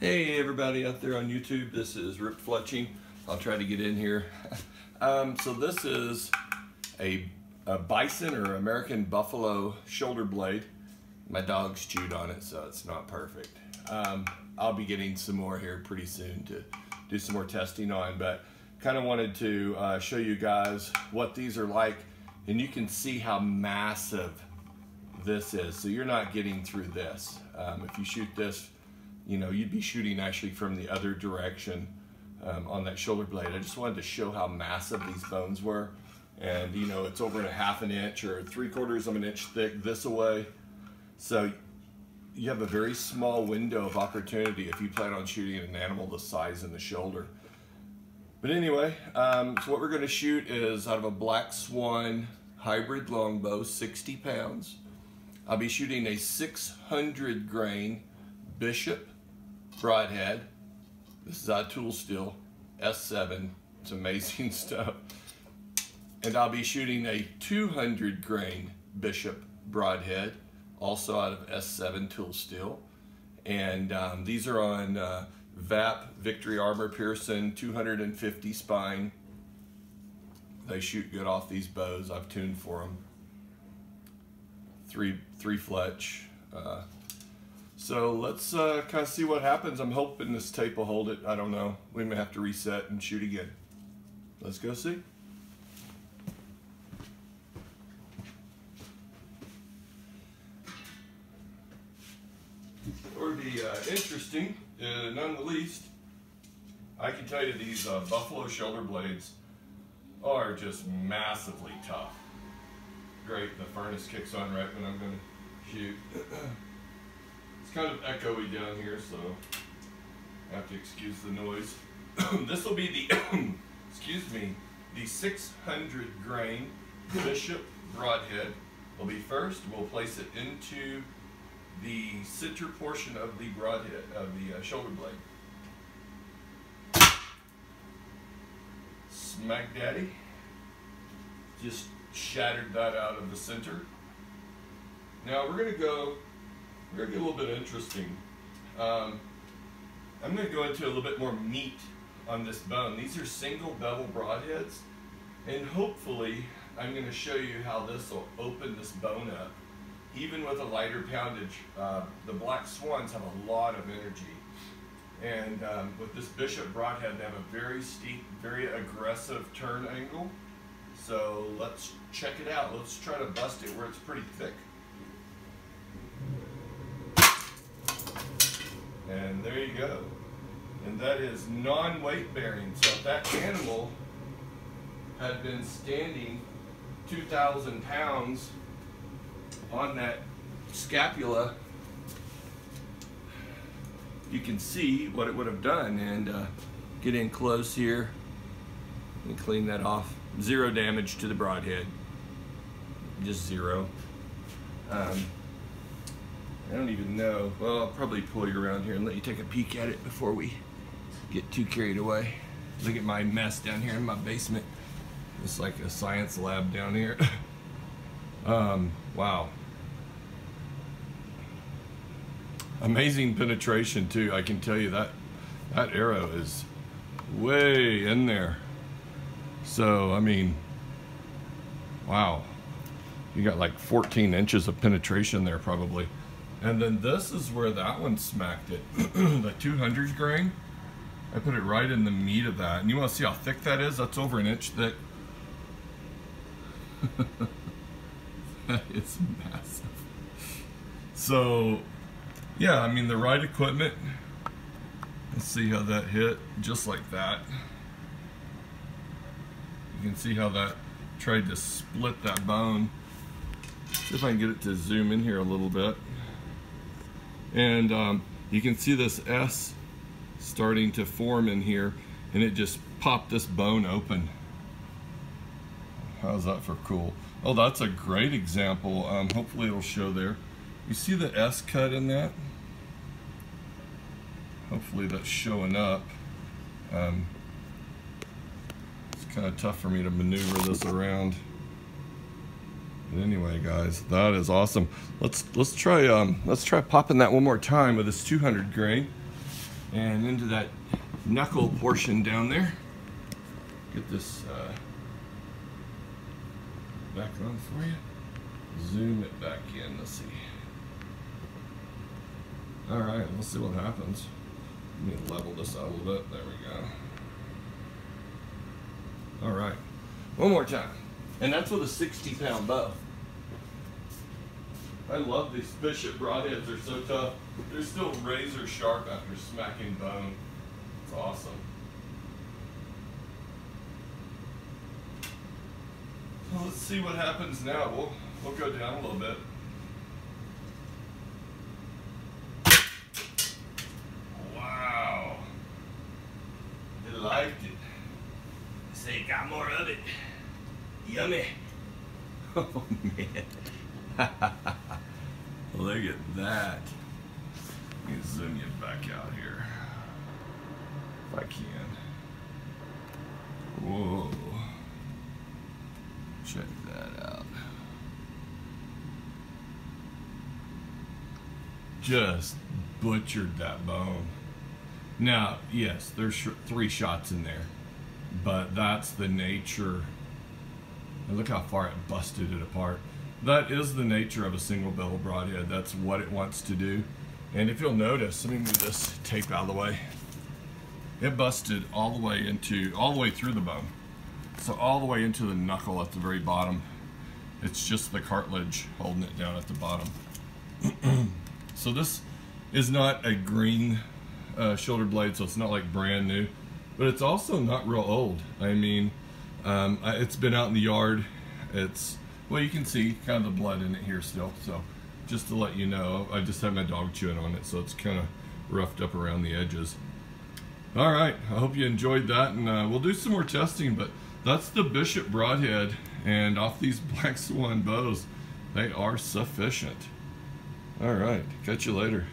Hey everybody out there on YouTube, this is Rip Fletching. I'll try to get in here. So this is a bison or American buffalo shoulder blade. My dog's chewed on it, so it's not perfect. I'll be getting some more here pretty soon to do some more testing on, but kind of wanted to show you guys what these are like, and you can see how massive this is. So you're not getting through this. If you shoot this, you know, you'd be shooting actually from the other direction on that shoulder blade. I just wanted to show how massive these bones were. And you know, it's over a half an inch or 3/4 of an inch thick this away. So you have a very small window of opportunity if you plan on shooting an animal the size in the shoulder. But anyway, so what we're gonna shoot is out of a Black Swan hybrid longbow, 60 pounds. I'll be shooting a 600 grain Bishop broadhead. This is our tool steel, S7. It's amazing stuff. And I'll be shooting a 200 grain Bishop broadhead, also out of S7 tool steel. And these are on VAP, Victory Armor Pearson, 250 spine. They shoot good off these bows. I've tuned for them. Three fletch. So let's kind of see what happens. I'm hoping this tape will hold it. I don't know. We may have to reset and shoot again. Let's go see. For the interesting, none the least, I can tell you these buffalo shoulder blades are just massively tough. Great, the furnace kicks on right when I'm going to shoot. It's kind of echoey down here, so I have to excuse the noise. This will be the, excuse me, the 600 grain Bishop broadhead. Will be first. We'll place it into the center portion of the broadhead, of the shoulder blade. Smack daddy. Just shattered that out of the center. Now we're gonna go. We're going to get a little bit interesting. I'm going to go into a little bit more meat on this bone. These are single bevel broadheads, and hopefully I'm going to show you how this will open this bone up. Even with a lighter poundage, the Black Swans have a lot of energy. And with this Bishop broadhead, they have a very steep, very aggressive turn angle. So let's check it out. Let's try to bust it where it's pretty thick. And there you go. And that is non-weight bearing. So if that animal had been standing 2,000 pounds on that scapula, you can see what it would have done. And get in close here and clean that off. Zero damage to the broadhead, just zero. I don't even know. Well, I'll probably pull you around here and let you take a peek at it before we get too carried away. Look at my mess down here in my basement. It's like a science lab down here. Wow. Amazing penetration too. I can tell you that arrow is way in there. So, I mean, wow. You got like 14 inches of penetration there probably. And then this is where that one smacked it. The 200 grain, I put it right in the meat of that. And you want to see how thick that is? That's over an inch thick. That is massive. So, yeah, I mean, the right equipment. Let's see how that hit, just like that. You can see how that tried to split that bone. See if I can get it to zoom in here a little bit. And you can see this S starting to form in here, and it just popped this bone open. How's that for cool? Oh, that's a great example. Hopefully it'll show there. You see the S cut in that? Hopefully that's showing up. It's kind of tough for me to maneuver this around. But anyway, guys, that is awesome. Let's try popping that one more time with this 200 grain. and into that knuckle portion down there. Get this back on for you. Zoom it back in. Let's see. All right, let's see what happens. Let me level this out a little bit. There we go. All right, one more time. And that's with a 60-pound bow. I love these Bishop broadheads. They're so tough. They're still razor sharp after smacking bone. It's awesome. Well, let's see what happens now. We'll go down a little bit. Wow. They liked it. They say it got more of it. Yummy. Oh, man. Look at that. Let me zoom you back out here. If I can. Whoa. Check that out. Just butchered that bone. Now, yes, there's three shots in there, but that's the nature. And look how far it busted it apart. That is the nature of a single bevel broadhead. That's what it wants to do. And if you'll notice, let me move this tape out of the way. It busted all the way into, all the way through the bone. So all the way into the knuckle at the very bottom. It's just the cartilage holding it down at the bottom. So this is not a green shoulder blade, so it's not like brand new, but it's also not real old. I mean, it's been out in the yard. It's, well, you can see kind of the blood in it here still. So just to let you know, I just had my dog chewing on it, so it's kind of roughed up around the edges. All right, I hope you enjoyed that, and we'll do some more testing, but that's the Bishop broadhead, and off these Black Swan bows, they are sufficient. All right, catch you later.